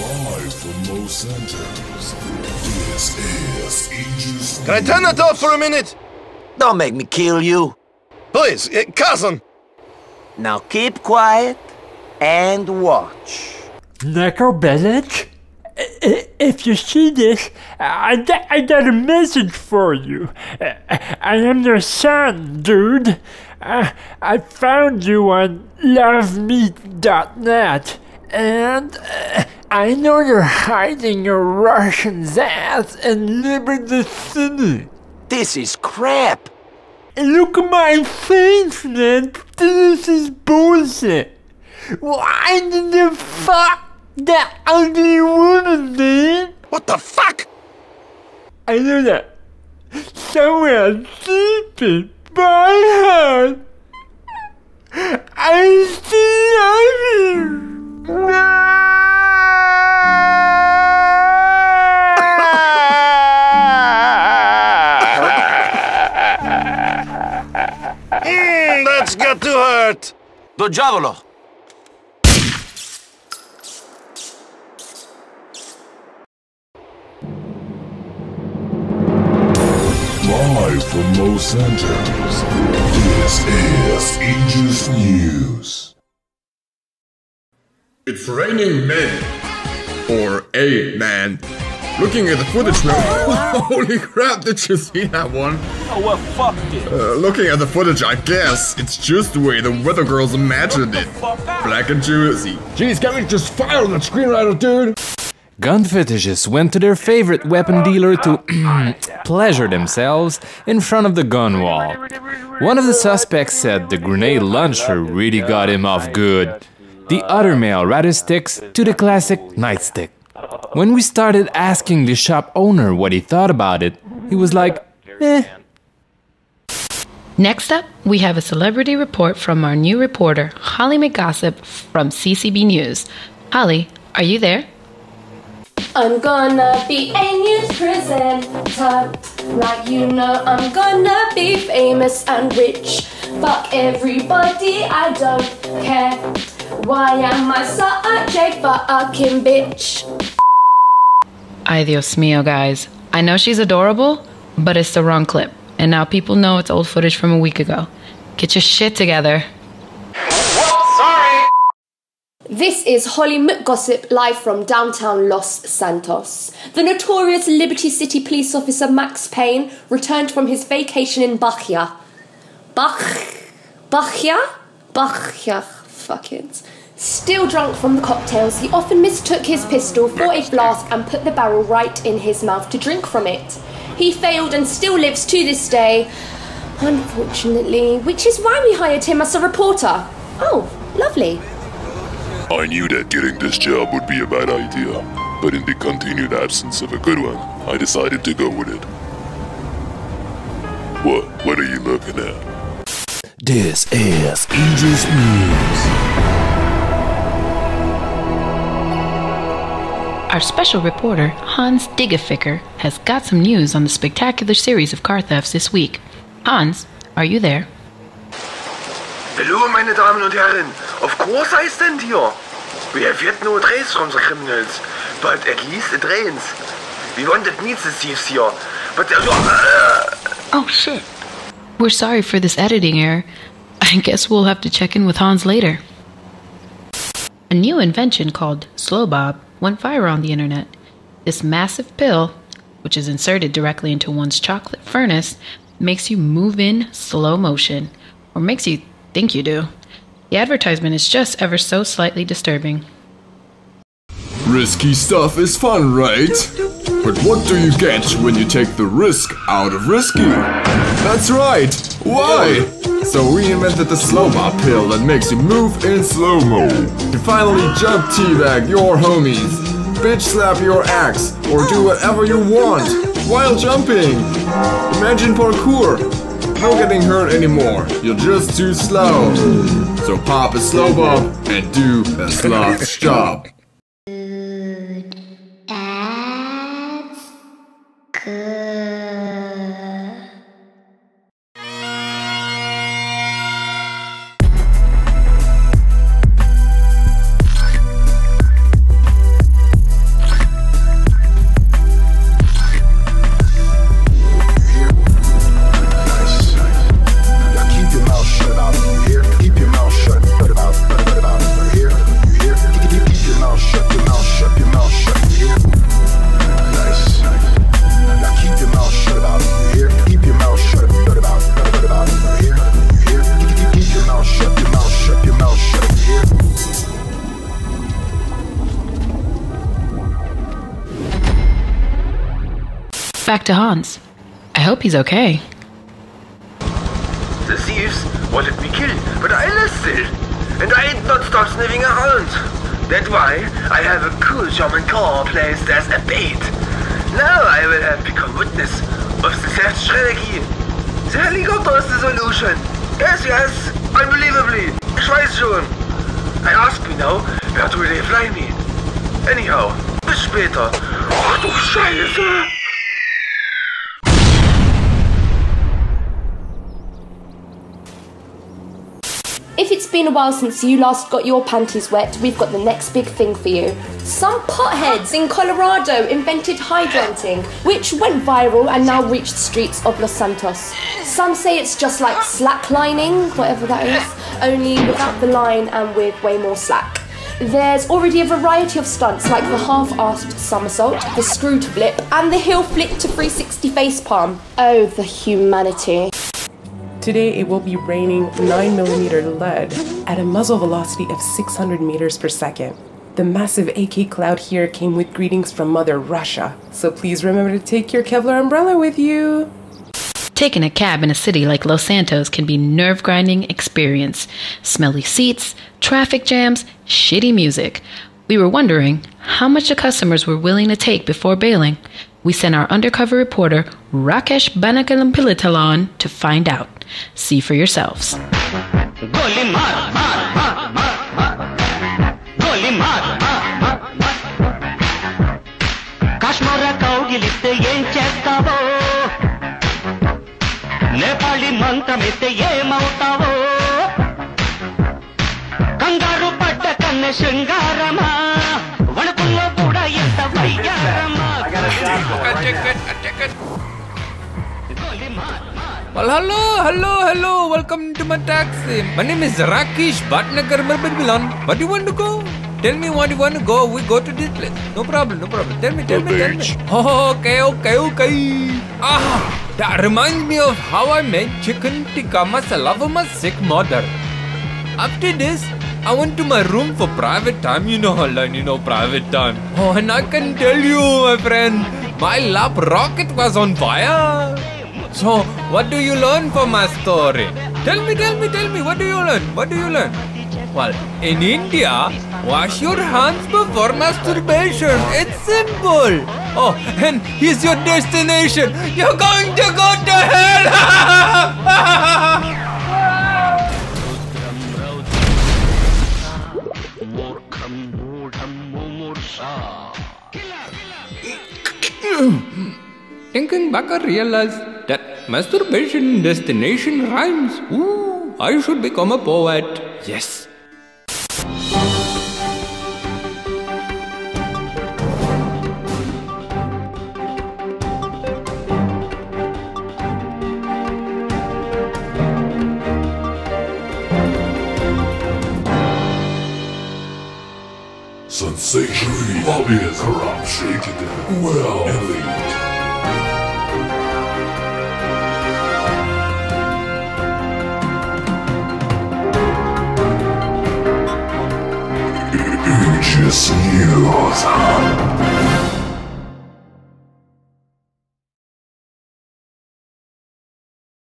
Live from Los Santos, this is Aegis News. Can I turn that off for a minute? Don't make me kill you. Please, cousin! Now keep quiet and watch. Niko Bellic? If you see this, I got a message for you. I am your son, dude. I found you on lovemeat.net, and I know you're hiding your Russian's ass in Liberty City. This is crap. Look at my face, man. This is bullshit. Why did you fuck that ugly woman, man? What the fuck? I know that somewhere deep in my heart, I still love you. That's got to hurt. Do diavolo. Live from Los Santos, this is Aegis News. It's raining men, or a man. Looking at the footage now, holy crap, did you see that one? Oh, well, fuck it. Looking at the footage, I guess it's just the way the weather girls imagined it. Black and juicy. Jeez, can we just fire on that screenwriter, dude? Gun fetishists went to their favorite weapon dealer to pleasure themselves in front of the gun wall. One of the suspects said the grenade launcher really got him off good. The other male rather sticks to the classic nightstick. When we started asking the shop owner what he thought about it, he was like, eh. Next up, we have a celebrity report from our new reporter, Holly McGossip from CCB News. Holly, are you there? I'm gonna be a news presenter, like you know I'm gonna be famous and rich. Fuck everybody, I don't care. Why am I such a fucking bitch? Ay Dios mío, guys. I know she's adorable, but it's the wrong clip. And now people know it's old footage from a week ago. Get your shit together. This is Holly McGossip live from downtown Los Santos. The notorious Liberty City police officer Max Payne returned from his vacation in Bahia. Bahia? Fuck it. Still drunk from the cocktails, he often mistook his pistol for a flask and put the barrel right in his mouth to drink from it. He failed and still lives to this day, unfortunately, which is why we hired him as a reporter. Oh, lovely. I knew that getting this job would be a bad idea, but in the continued absence of a good one, I decided to go with it. What are you looking at? This is Aegis News. Our special reporter, Hans Dingolfinger, has got some news on the spectacular series of car thefts this week. Hans, are you there? Hello, meine Damen und Herren. Of course I stand here. We have yet no trace from the criminals, but at least it rains. We wanted meets the thieves here, but there's oh shit. We're sorry for this editing error. I guess we'll have to check in with Hans later. A new invention called Slowbob went viral on the internet. This massive pill, which is inserted directly into one's chocolate furnace, makes you move in slow motion, or makes you think you do. The advertisement is just ever so slightly disturbing. Risky stuff is fun, right? But what do you get when you take the risk out of risky? That's right! Why? So we invented the Slowbob Pill that makes you move in slow-mo. You finally jump teabag your homies, bitch slap your axe, or do whatever you want while jumping! Imagine parkour! No getting hurt anymore, you're just too slow. So pop a Slowbob and do a sloth's job. Dude, that's good. back to Hans. I hope he's okay. The thieves wanted me killed, but I lasted, and I did not stop sniffing around. That's why I have a cool German car placed as a bait. Now I will have become witness of the theft strategy. The helicopter is the solution. Yes, yes, unbelievably. Ich weiß schon. I ask me now, where do they fly me? Anyhow, bis später. Ach du Scheiße! If it's been a while since you last got your panties wet, we've got the next big thing for you. Some potheads in Colorado invented hydranting, which went viral and now reached the streets of Los Santos. Some say it's just like slacklining, whatever that is, only without the line and with way more slack. There's already a variety of stunts like the half-assed somersault, the screw to flip, and the heel flick to 360 facepalm. Oh, the humanity. Today it will be raining 9mm lead at a muzzle velocity of 600 meters per second. The massive AK cloud here came with greetings from Mother Russia, so please remember to take your Kevlar umbrella with you. Taking a cab in a city like Los Santos can be a nerve-grinding experience. Smelly seats, traffic jams, shitty music. We were wondering how much the customers were willing to take before bailing. We sent our undercover reporter, Rakesh Banakalampilitalon, to find out. See for yourselves. Nepali mantamite ye mautavo Kangaru patta kanne shingarama Vanakullo buda yenta vayyarama. I got a ticket, a ticket. Well, hello, hello, hello. Welcome to my taxi. My name is Rakesh Bhatnagar Mrabbilan. What do you want to go? Tell me what you want to go. We go to this place. No problem, no problem. Tell me. Oh, okay. Ah! That reminds me of how I made chicken tikka masala for my sick mother. After this, I went to my room for private time. Private time. Oh, and I can tell you, my friend, my lap rocket was on fire. So, what do you learn from my story? Tell me, what do you learn? Well, in India, wash your hands before masturbation. It's simple. Oh, and here's your destination. You're going to go to hell. Thinking back, I realized that masturbation destination rhymes. Ooh, I should become a poet. Yes. Sensationally obvious, corrupt, shaded, well, elite. Aegis News.